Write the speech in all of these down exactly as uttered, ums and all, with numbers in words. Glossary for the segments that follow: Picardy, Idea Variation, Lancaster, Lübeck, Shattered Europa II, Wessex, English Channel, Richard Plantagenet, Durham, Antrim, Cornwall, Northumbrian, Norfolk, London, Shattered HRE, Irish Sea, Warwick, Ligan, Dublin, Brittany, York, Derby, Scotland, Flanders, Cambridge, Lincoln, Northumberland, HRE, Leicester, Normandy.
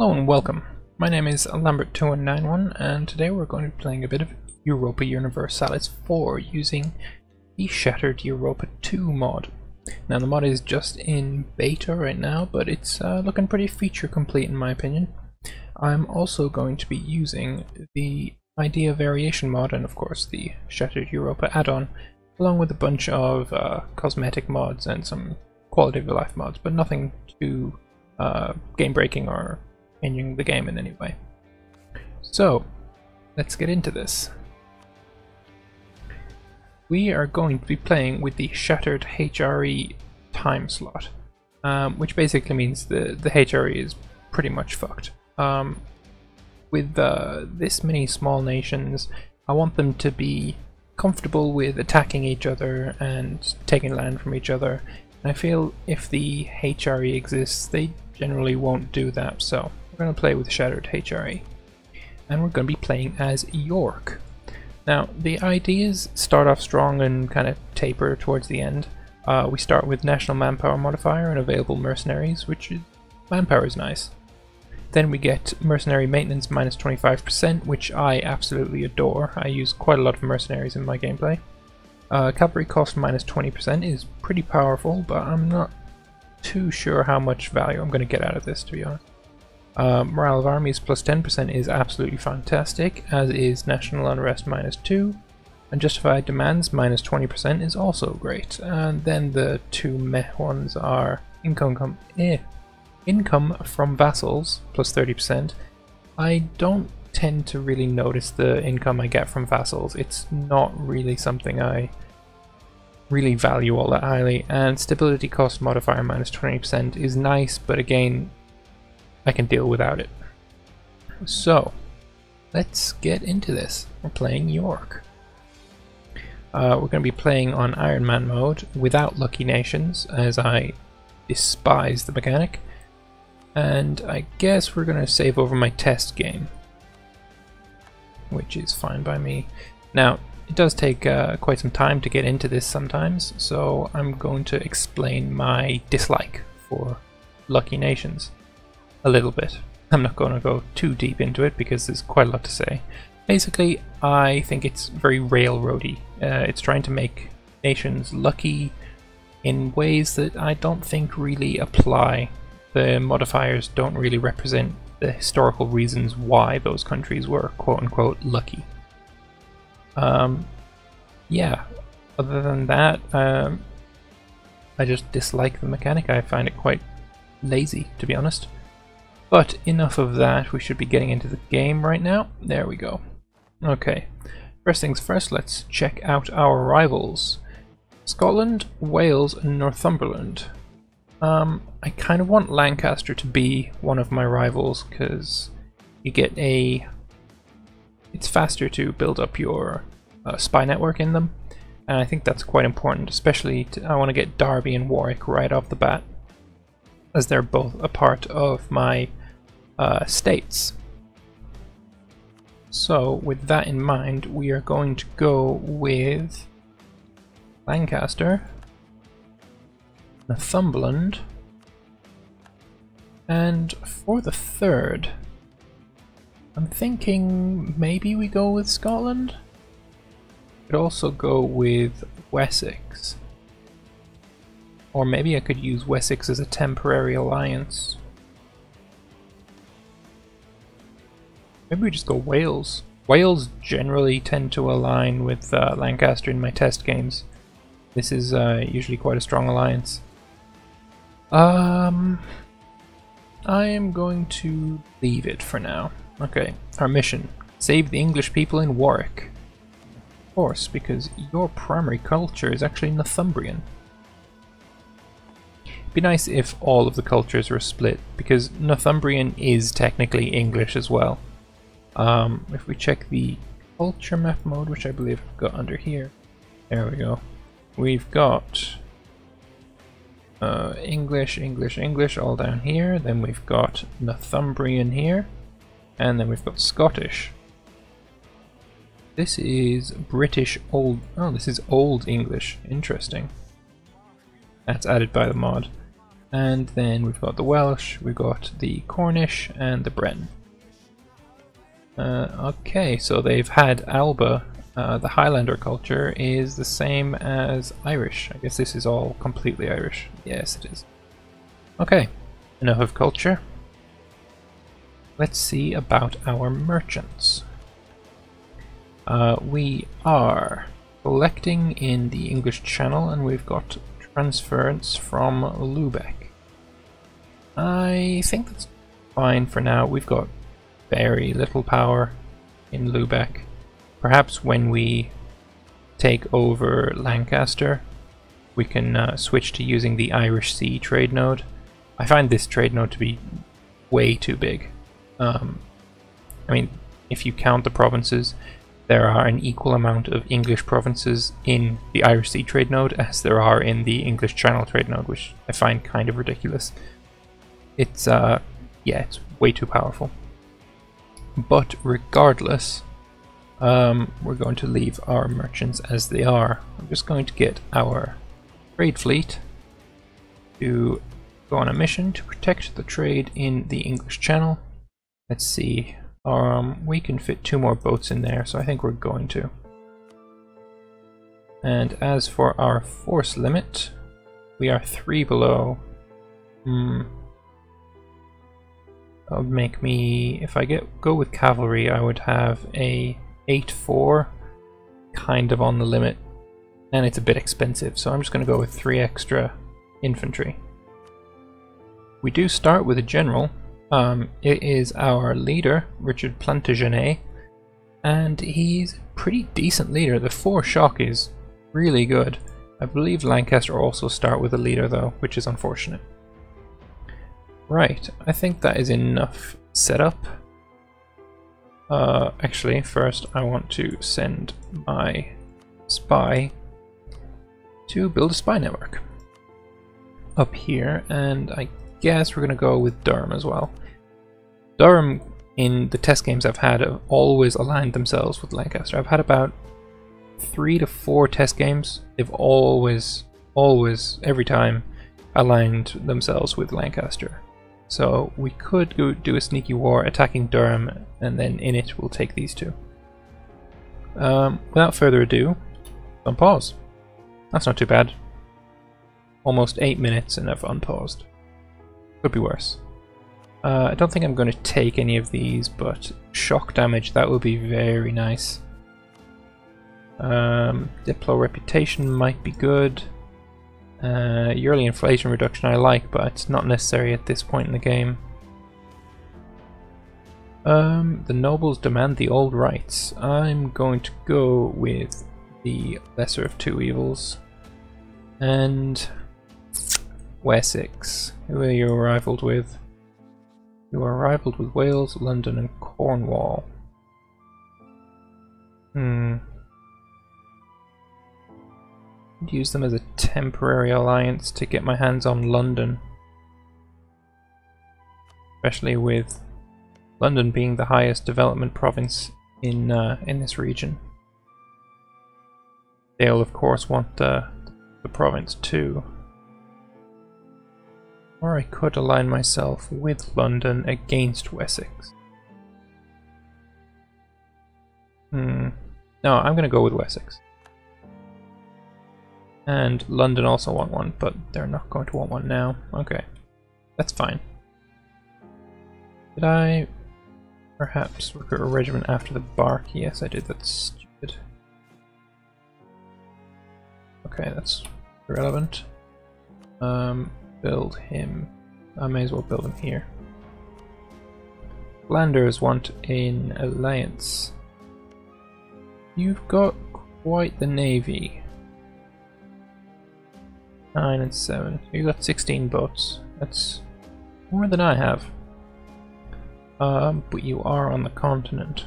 Hello and welcome. My name is Lambert two one nine one and today we're going to be playing a bit of Europa Universalis four using the Shattered Europa two mod. Now the mod is just in beta right now, but it's uh, looking pretty feature complete in my opinion. I'm also going to be using the Idea Variation mod and of course the Shattered Europa add-on, along with a bunch of uh, cosmetic mods and some quality of life mods, but nothing too uh, game breaking or changing the game in any way. So let's get into this. We are going to be playing with the Shattered H R E time slot, um, which basically means the, the H R E is pretty much fucked. Um, with uh, this many small nations, I want them to be comfortable with attacking each other and taking land from each other. And I feel if the H R E exists, they generally won't do that, so we're going to play with Shattered H R E. And we're going to be playing as York. Now, the ideas start off strong and kind of taper towards the end. Uh, we start with National Manpower Modifier and Available Mercenaries, which is, manpower is nice. Then we get Mercenary Maintenance minus twenty-five percent, which I absolutely adore. I use quite a lot of mercenaries in my gameplay. Uh, cavalry cost minus twenty percent is pretty powerful, but I'm not too sure how much value I'm going to get out of this, to be honest. Uh, morale of armies plus ten percent is absolutely fantastic, as is National Unrest minus two. Unjustified demands minus twenty percent is also great. And then the two meh ones are income, com eh. income from vassals plus thirty percent. I don't tend to really notice the income I get from vassals. It's not really something I really value all that highly, and stability cost modifier minus twenty percent is nice, but again I can deal without it. So let's get into this. We're playing York. Uh, we're going to be playing on Iron Man mode without Lucky Nations, as I despise the mechanic, and I guess we're going to save over my test game, which is fine by me. Now, it does take uh, quite some time to get into this sometimes, so I'm going to explain my dislike for Lucky Nations a little bit. I'm not going to go too deep into it because there's quite a lot to say. Basically, I think it's very railroady. Uh, it's trying to make nations lucky in ways that I don't think really apply. The modifiers don't really represent the historical reasons why those countries were quote-unquote lucky. Um, yeah, other than that, um, I just dislike the mechanic. I find it quite lazy, to be honest. But enough of that, we should be getting into the game right now. There we go. Okay, first things first, let's check out our rivals. Scotland, Wales and Northumberland. Um, I kind of want Lancaster to be one of my rivals because you get a... it's faster to build up your uh, spy network in them, and I think that's quite important, especially to, I want to get Derby and Warwick right off the bat, as they're both a part of my uh, states. So with that in mind, we are going to go with Lancaster, Northumberland, and for the third I'm thinking maybe we go with Scotland. Could also go with Wessex, or maybe I could use Wessex as a temporary alliance. Maybe we just go Wales. Wales generally tend to align with uh, Lancaster in my test games. This is uh, usually quite a strong alliance. Um, I am going to leave it for now. Okay, our mission. Save the English people in Warwick. Of course, because your primary culture is actually Northumbrian. It'd be nice if all of the cultures were split, because Northumbrian is technically English as well. Um, if we check the culture map mode, which I believe I've got under here. There we go. We've got... Uh, English, English, English all down here, then we've got Northumbrian here, and then we've got Scottish. This is British Old... oh, this is Old English. Interesting. That's added by the mod. and then we've got the Welsh, we've got the Cornish and the Breton. Uh, okay, so they've had Alba, uh, the Highlander culture, is the same as Irish. I guess this is all completely Irish. Yes, it is. Okay, enough of culture. Let's see about our merchants. Uh, we are collecting in the English Channel, and we've got transference from Lübeck. I think that's fine for now. We've got very little power in Lübeck. Perhaps when we take over Lancaster, we can uh, switch to using the Irish Sea trade node. I find this trade node to be way too big. Um, I mean, if you count the provinces, there are an equal amount of English provinces in the Irish Sea trade node as there are in the English Channel trade node, which I find kind of ridiculous. It's, uh, yeah, it's way too powerful. But regardless, um, we're going to leave our merchants as they are. I'm just going to get our trade fleet to go on a mission to protect the trade in the English Channel. Let's see, um, we can fit two more boats in there, so I think we're going to. And as for our force limit, we are three below. Hmm. That would make me, if I get go with cavalry, I would have a eight four, kind of on the limit, and it's a bit expensive, so I'm just going to go with three extra infantry. We do start with a general. Um, it is our leader, Richard Plantagenet, and he's a pretty decent leader. The four shock is really good. I believe Lancaster also start with a leader though, which is unfortunate. Right, I think that is enough setup. Uh, actually, first I want to send my spy to build a spy network up here, and I guess we're going to go with Durham as well. Durham, in the test games I've had, have always aligned themselves with Lancaster. I've had about three to four test games. They've always, always, every time, aligned themselves with Lancaster. So we could go do a sneaky war attacking Durham, and then in it we'll take these two. Um, without further ado, unpause. That's not too bad. Almost eight minutes and I've unpaused. Could be worse. Uh, I don't think I'm going to take any of these, but shock damage, that would be very nice. Um, Diplo reputation might be good. Uh, yearly inflation reduction I like, but it's not necessary at this point in the game. Um, the nobles demand the old rights. I'm going to go with the lesser of two evils. And Wessex. Who are you rivaled with? You are rivaled with Wales, London and Cornwall. Hmm. I'd use them as a temporary alliance to get my hands on London. Especially with London being the highest development province in uh, in this region. They'll of course want uh, the province too. Or I could align myself with London against Wessex. Hmm. No, I'm going to go with Wessex. And London also want one, but they're not going to want one now. Okay. That's fine. Did I perhaps recruit a regiment after the bark? Yes, I did. That's stupid. Okay, that's irrelevant. Um... Build him. I may as well build him here. Flanders want an alliance. You've got quite the navy. Nine and seven. You've got sixteen boats. That's more than I have. Um, but you are on the continent.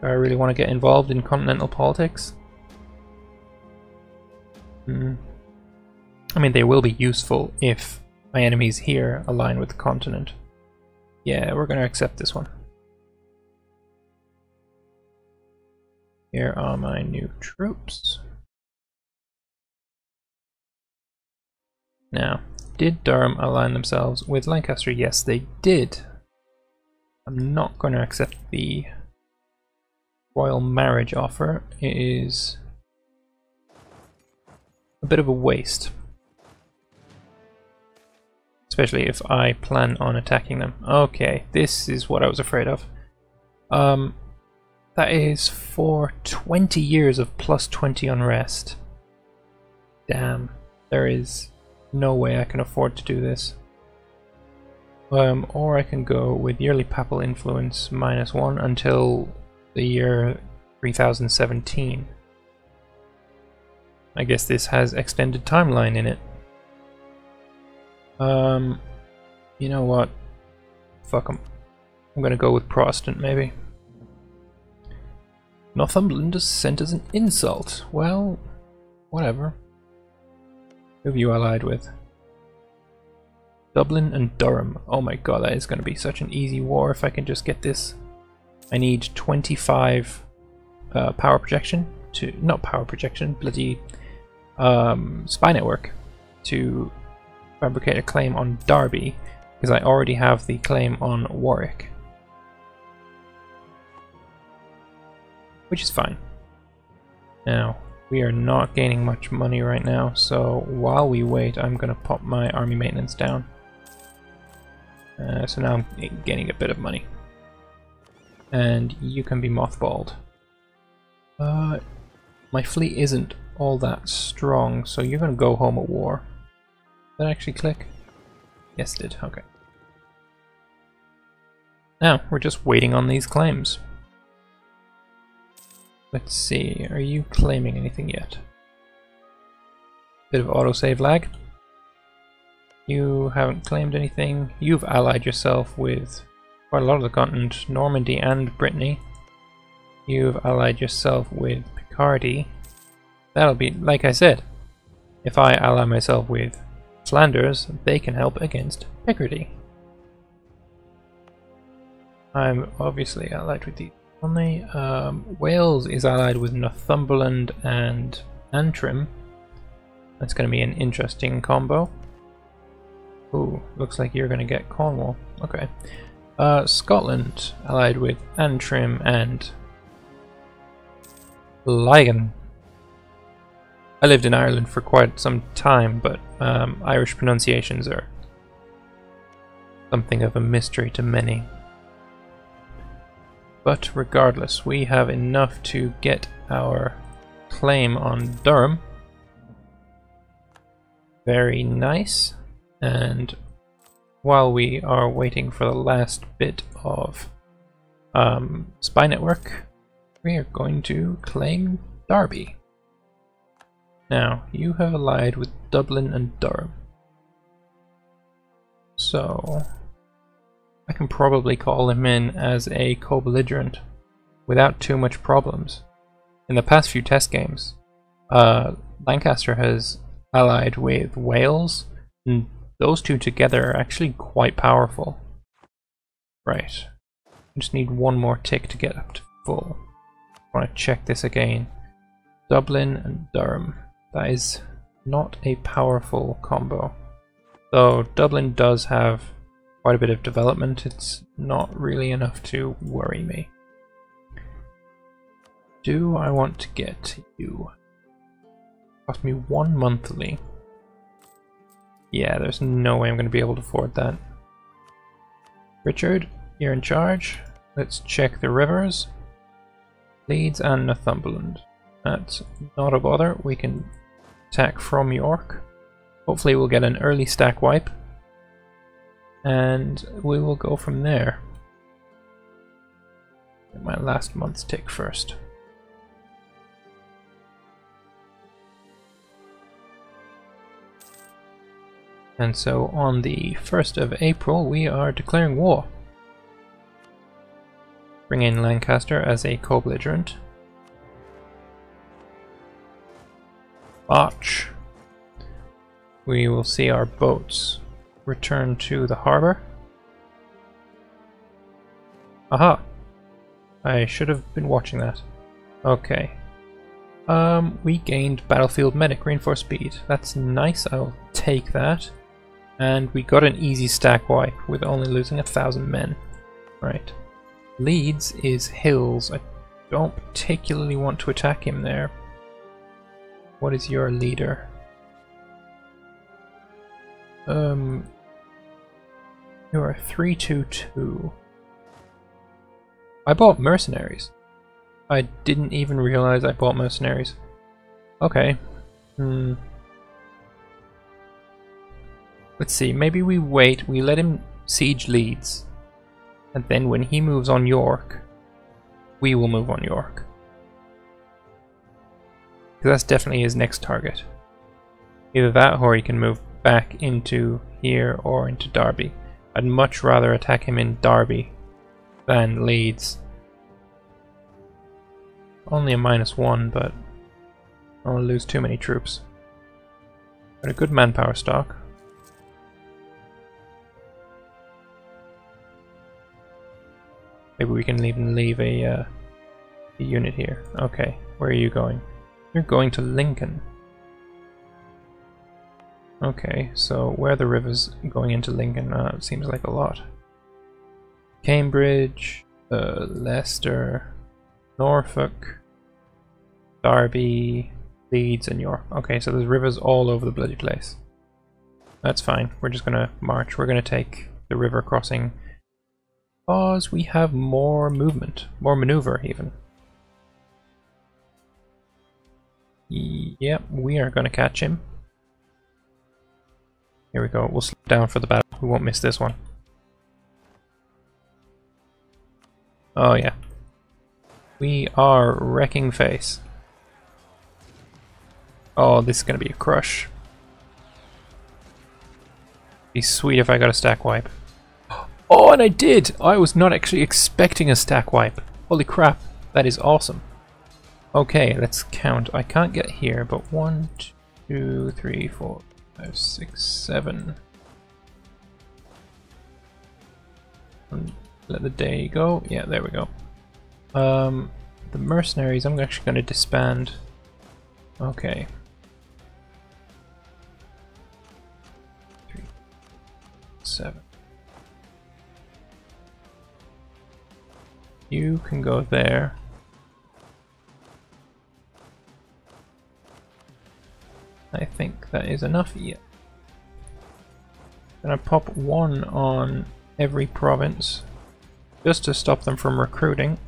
Do I really want to get involved in continental politics? Hmm. I mean, they will be useful if my enemies here align with the continent. Yeah, we're going to accept this one. Here are my new troops. Now, Did Durham align themselves with Lancaster? Yes, they did. I'm not going to accept the royal marriage offer. It is a bit of a waste. Especially if I plan on attacking them. Okay, this is what I was afraid of. Um, that is for twenty years of plus twenty unrest. Damn, there is no way I can afford to do this. Um, or I can go with yearly papal influence minus one until the year three thousand seventeen. I guess this has extended timeline in it. Um, you know what? Fuck them. I'm gonna go with Protestant, maybe. Northumberland is sent as an insult. Well, whatever. Who have you allied with? Dublin and Durham. Oh my god, that is gonna be such an easy war if I can just get this. I need twenty-five uh, power projection to... Not power projection, bloody... Um, spy network to... fabricate a claim on Derby, because I already have the claim on Warwick. Which is fine. Now, we are not gaining much money right now, so while we wait, I'm going to pop my army maintenance down. Uh, so now I'm gaining a bit of money. And you can be mothballed. Uh, my fleet isn't all that strong, so you're going to go home at war. Did that actually click? Yes, it did. Okay. Now, we're just waiting on these claims. Let's see, are you claiming anything yet? Bit of autosave lag. You haven't claimed anything. You've allied yourself with quite a lot of the continent, Normandy and Brittany. You've allied yourself with Picardy. That'll be, like I said, if I ally myself with Flanders, they can help against Picardy. I'm obviously allied with the only. Um, Wales is allied with Northumberland and Antrim. That's going to be an interesting combo. Ooh, looks like you're going to get Cornwall. Okay. Uh, Scotland allied with Antrim and Ligan. I lived in Ireland for quite some time, but um, Irish pronunciations are something of a mystery to many. But regardless, we have enough to get our claim on Durham. Very nice. And while we are waiting for the last bit of um, spy network, we are going to claim Derby. Now, you have allied with Dublin and Durham. So, I can probably call them in as a co-belligerent without too much problems. In the past few test games, uh, Lancaster has allied with Wales, and those two together are actually quite powerful. Right. I just need one more tick to get up to full. I want to check this again. Dublin and Durham. That is not a powerful combo. Though Dublin does have quite a bit of development, it's not really enough to worry me. Do I want to get you? Cost me one monthly. Yeah, there's no way I'm going to be able to afford that. Richard, you're in charge. Let's check the rivers. Leeds and Northumberland. That's not a bother. We can attack from York. Hopefully we'll get an early stack wipe. And we will go from there. Get my last month's tick first. And so on the first of April we are declaring war. Bring in Lancaster as a co-belligerent. March. We will see our boats return to the harbour. Aha! I should have been watching that. Okay. Um, we gained battlefield medic, reinforced speed. That's nice, I'll take that. and we got an easy stack wipe with only losing a thousand men. Right. Leeds is hills. I don't particularly want to attack him there. What is your leader? Um, you are three two two. I bought mercenaries. I didn't even realize I bought mercenaries. Okay. Hmm. Let's see, maybe we wait, we let him siege Leeds. And then when he moves on York, we will move on York. Because that's definitely his next target. Either that or he can move back into here or into Derby. I'd much rather attack him in Derby than Leeds. Only a minus one, but I don't want to lose too many troops. Got a good manpower stock. Maybe we can even leave a, uh, a unit here. Okay, where are you going? You're going to Lincoln. Okay, so where are the rivers going into Lincoln? Uh, seems like a lot. Cambridge, uh, Leicester, Norfolk, Derby, Leeds and York. Okay, so there's rivers all over the bloody place. That's fine, we're just gonna march. We're gonna take the river crossing because we have more movement, more maneuver even. Yep, we are gonna catch him. Here we go, we'll slow down for the battle. We won't miss this one. Oh yeah. We are wrecking face. Oh, this is gonna be a crush. Be sweet if I got a stack wipe. Oh, and I did! I was not actually expecting a stack wipe. Holy crap, that is awesome. Okay, let's count. I can't get here, but one, two, three, four, five, six, seven. And let the day go. Yeah, there we go. Um, the mercenaries, I'm actually going to disband. Okay. Three, seven. You can go there. I think that is enough. Yeah. Gonna pop one on every province just to stop them from recruiting.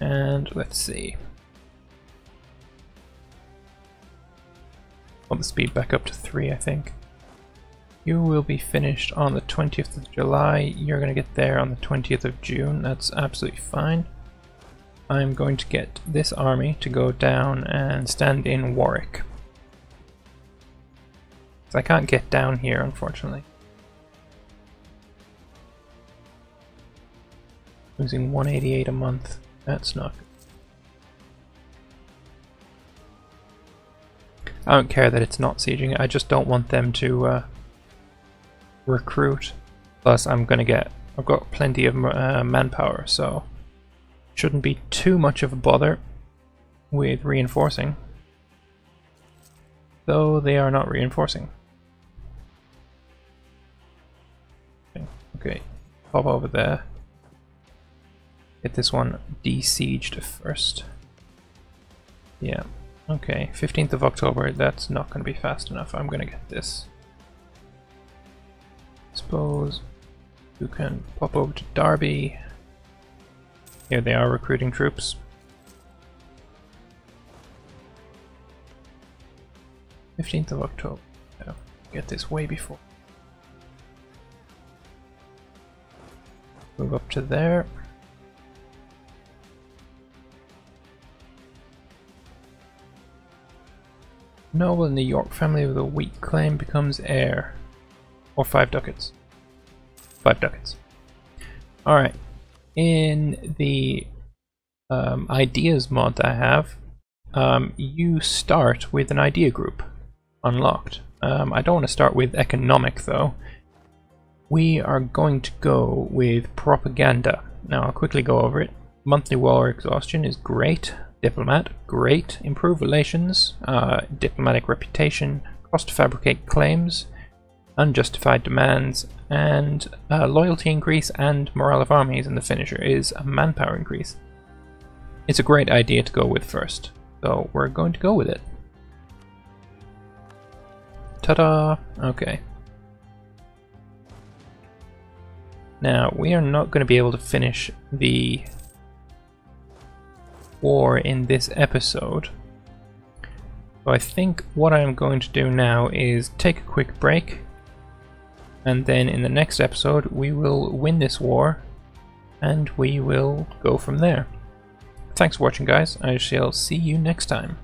And let's see. Want the speed back up to three, I think. You will be finished on the twentieth of July. You're going to get there on the twentieth of June. That's absolutely fine. I'm going to get this army to go down and stand in Warwick. So I can't get down here, unfortunately. Losing one eighty-eight a month. That's not good. I don't care that it's not sieging it. I just don't want them to uh, recruit. Plus I'm gonna get, I've got plenty of uh, manpower, so shouldn't be too much of a bother with reinforcing. Though they are not reinforcing. Okay, pop over there. Get this one de-sieged first. Yeah, okay, fifteenth of October, that's not going to be fast enough. I'm going to get this. Suppose you can pop over to Derby. Here they are recruiting troops. fifteenth of October, yeah, get this way before. Move up to there. Noble in the York family with a weak claim becomes heir. Or five ducats. Five ducats. Alright. In the um, ideas mod that I have, um, you start with an idea group. Unlocked. Um, I don't want to start with economic though. We are going to go with propaganda. Now I'll quickly go over it. Monthly war exhaustion is great. Diplomat, great. Improve relations, uh, diplomatic reputation, cost to fabricate claims, unjustified demands, and uh, loyalty increase and morale of armies, and the finisher is a manpower increase. It's a great idea to go with first, so we're going to go with it. Ta-da! Okay. Now, we are not going to be able to finish the war in this episode. So I think what I'm going to do now is take a quick break, and then in the next episode we will win this war and we will go from there. Thanks for watching, guys. I shall see you next time.